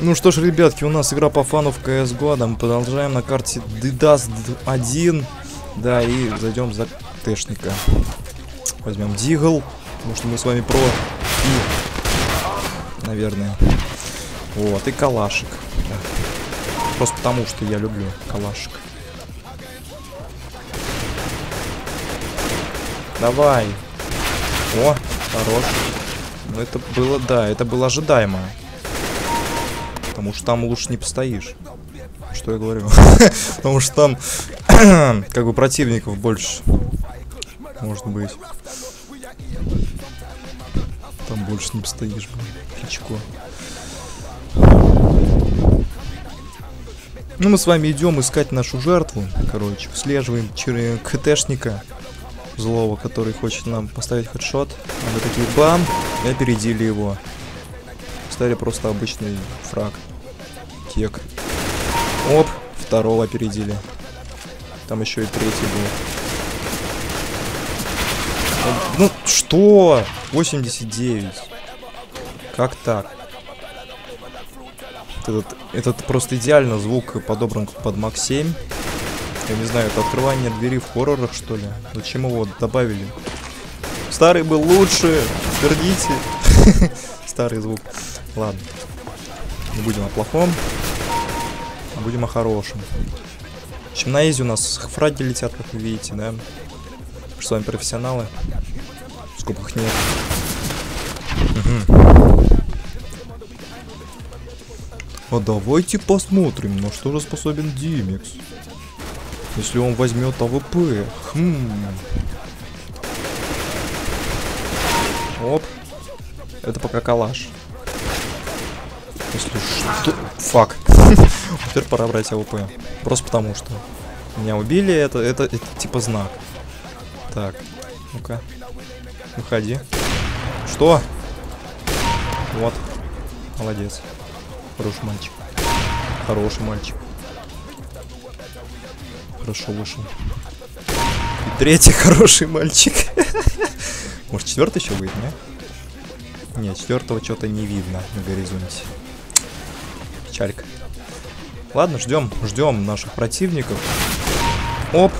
Ну что ж, ребятки, у нас игра по фану в CSGO, да, мы продолжаем на карте Dust1, да, и зайдем за тэшника. Возьмем Дигл, потому что мы с вами про, и, наверное, вот, и калашик, да. Просто потому, что я люблю калашик. Давай. О, хорош. Ну это было, да, это было ожидаемо. Потому что там лучше не постоишь. Что я говорю? Потому что там как бы противников больше. Может быть. Там больше не постоишь, блин. Очко. Ну мы с вами идем искать нашу жертву. Короче, слеживаем КТшника злого, который хочет нам поставить хедшот. Мы такие бам! И опередили его. Стали просто обычный фраг. Кек. Оп, второго опередили. Там еще и третий был. Ну что? 89. Как так? Этот просто идеально звук подобран под МАК-7. Я не знаю, это открывание двери в хоррорах, что ли? Зачем его добавили? Старый был лучше. Верните. Старый звук. Ладно, не будем о плохом, а будем о хорошем. Чем на изи у нас фраги летят, как вы видите, да? Мы с вами профессионалы. Сколько их нет. Угу. А давайте посмотрим, на что же способен Димикс. Если он возьмет АВП. Оп. Это пока калаш. Если что... Фак. Теперь пора брать АВП. Просто потому что меня убили, это типа знак. Так, ну-ка. Выходи. Что? Вот. Молодец. Хороший мальчик. Хороший мальчик. Хорошо вышел. И третий хороший мальчик. Может, четвертый еще будет, нет? Нет, четвертого что-то не видно на горизонте. Печалька. Ладно, ждем, ждем наших противников. Оп.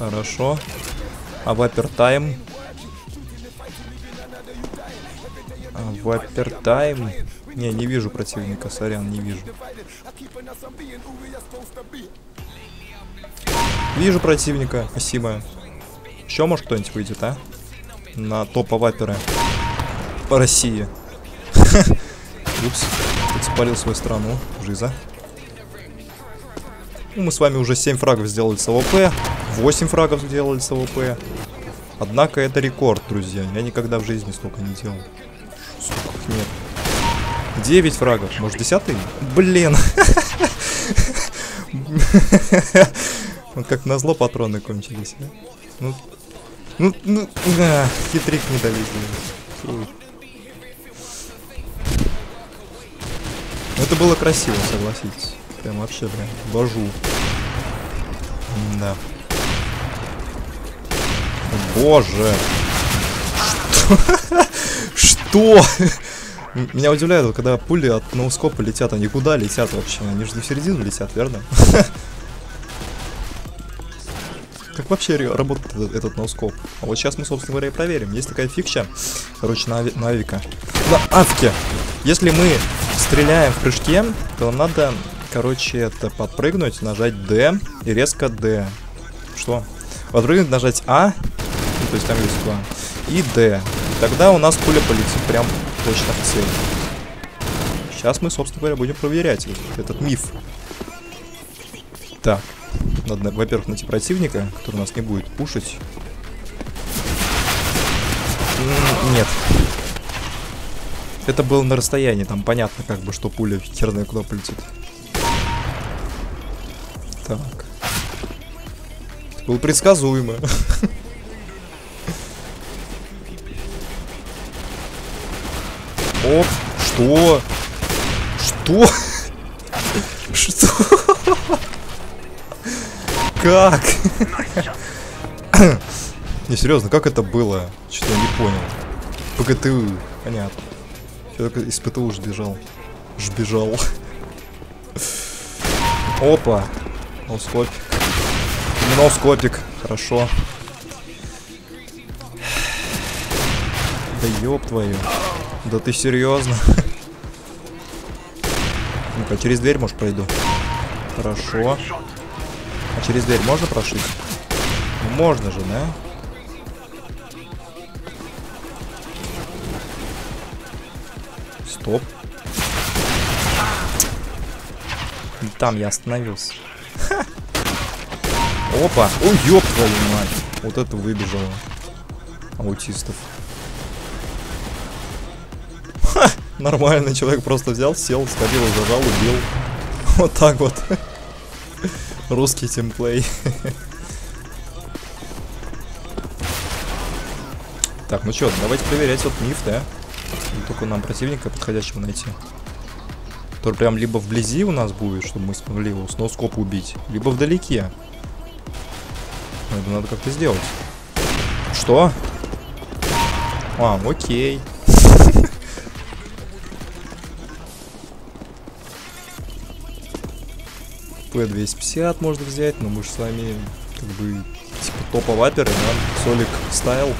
Хорошо. Авапертайм. Авапертайм. Не, не вижу противника, сорян, не вижу. Вижу противника, спасибо. Еще может кто-нибудь выйдет, а? На топ авапера. По России. Упс, спалил свою страну. Жиза. Ну, мы с вами уже 7 фрагов сделали с АВП. 8 фрагов сделали с АВП. Однако это рекорд, друзья. Я никогда в жизни столько не делал. Сколько их нет. 9 фрагов. Может, 10-й? Блин. Вот как назло патроны кончились. Ну, хитрик не довезли. Это было красиво, согласитесь. Прям вообще, прям, божу. Да. Боже. Что? Меня удивляет, когда пули от ноускопа летят. Они куда летят вообще? Они же на середину летят, верно? Как вообще работает этот ноускоп? А вот сейчас мы, собственно говоря, и проверим. Есть такая фикша, короче, на авика. На авке! Если мы стреляем в прыжке, то надо, короче, это подпрыгнуть, нажать D и резко D. Что? Подпрыгнуть, нажать А, ну, то есть там есть два, и D. И тогда у нас пуля полетит прям точно в цель. Сейчас мы, собственно говоря, будем проверять этот миф. Так. Надо, во-первых, найти противника, который нас не будет пушить. Нет. Это было на расстоянии, там понятно, как бы, что пуля херная куда полетит. Так. Это было предсказуемо. Оп, что? Что? Что? Как? Не, серьезно, как это было? Что-то я не понял. По ПТУ, понятно. Человек из ПТУ уже бежал. сбежал. Опа. Ноускопик. Не ноускопик. Хорошо. Да ёб твою. Да ты серьезно? Ну-ка, через дверь, может, пройду? Хорошо. А через дверь можно прошить? Ну, можно же, да? Стоп. Там я остановился. Ха. Опа. Ой, ёб твою мать. Вот это выбежало. Аутистов. Ха. Нормально, человек просто взял, сел, сходил, зажал, убил. Вот так вот. Русский тимплей. Так, ну чё, давайте проверять вот миф, да? Только нам противника подходящего найти. Который прям либо вблизи у нас будет, чтобы мы смогли его с ноускопа убить, либо вдалеке. Это надо как-то сделать. Что? А, окей. P250 можно взять, но мы же с вами как бы типа топ-аваперы, да? Солик стайл.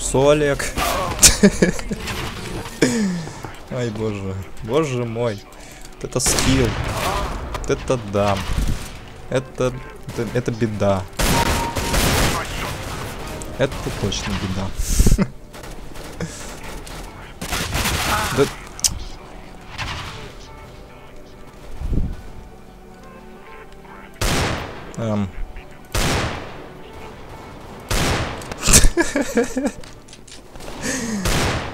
Солик. Ай, боже. Боже мой. Вот это скилл. Вот это да. Это беда. Это точно беда. Да...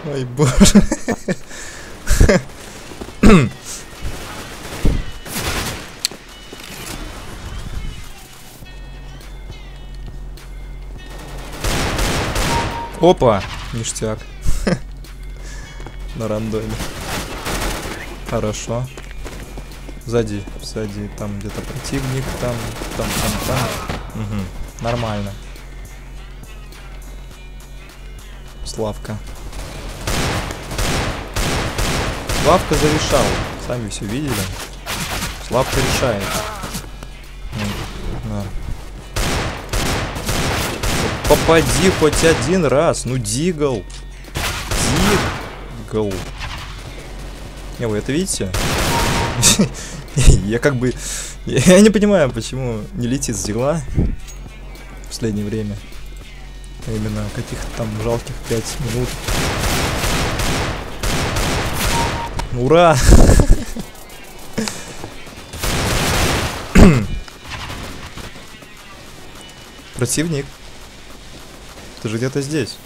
Ой, боже. Опа, ништяк. На рандоме. Хорошо. Сзади, сзади, там где-то противник, там. Угу. Нормально. Славка. Славка зарешал. Сами все видели. Славка решает. Да. Попади хоть один раз. Ну, Дигл. Дигл. Не, вы это видите? Я как бы... Я не понимаю, почему не летит с Дигла в последнее время. Именно каких-то там жалких 5 минут. Ура! Противник. Ты же где-то здесь.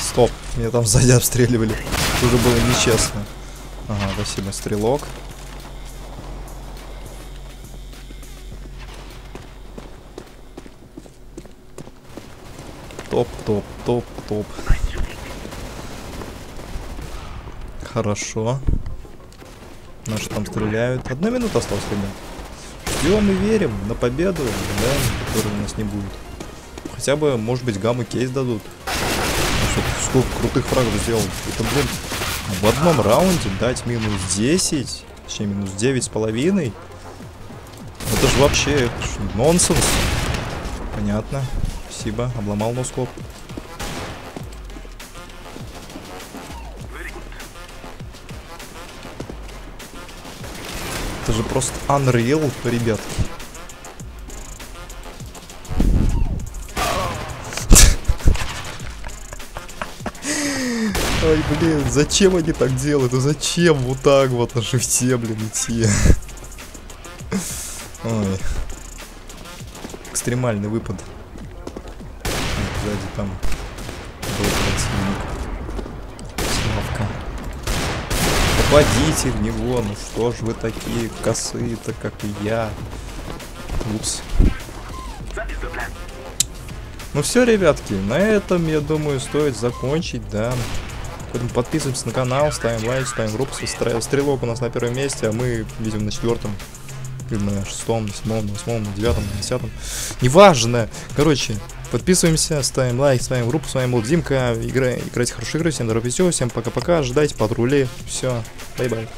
Стоп, меня там сзади обстреливали. Уже было нечестно. Ага, спасибо, стрелок. Топ. Хорошо. Наши там стреляют. 1 минута осталось, ребят. Ждем и верим на победу, да, которой у нас не будет. Хотя бы, может быть, гамму кейс дадут. Сколько крутых фрагов сделал. Это, блин, в одном раунде дать минус 10, точнее, минус 9,5. Это же вообще нонсенс. Понятно. Спасибо. Обломал ноускоп. Это же просто unreal, ребятки. Ой, блин, зачем они так делают? Ну зачем вот так вот на шифте, блин, идти? Ой. Экстремальный выпад. Сзади там был противник. Славка. Попадите в него, ну что ж вы такие косые-то, как и я. Упс. Ну все, ребятки, на этом, я думаю, стоит закончить, да. Поэтому подписываемся на канал, ставим лайк, ставим группу. Стрелок у нас на 1-м месте, а мы, видим, на 4-м. на шестом, на седьмом, на восьмом, на девятом, на десятом. Неважно. Короче, подписываемся, ставим лайк, ставим группу. С вами был Димка. Играйте хорошие игры. Всем здоровья, всем пока-пока. Ждайте патрули. Все. Бай-бай.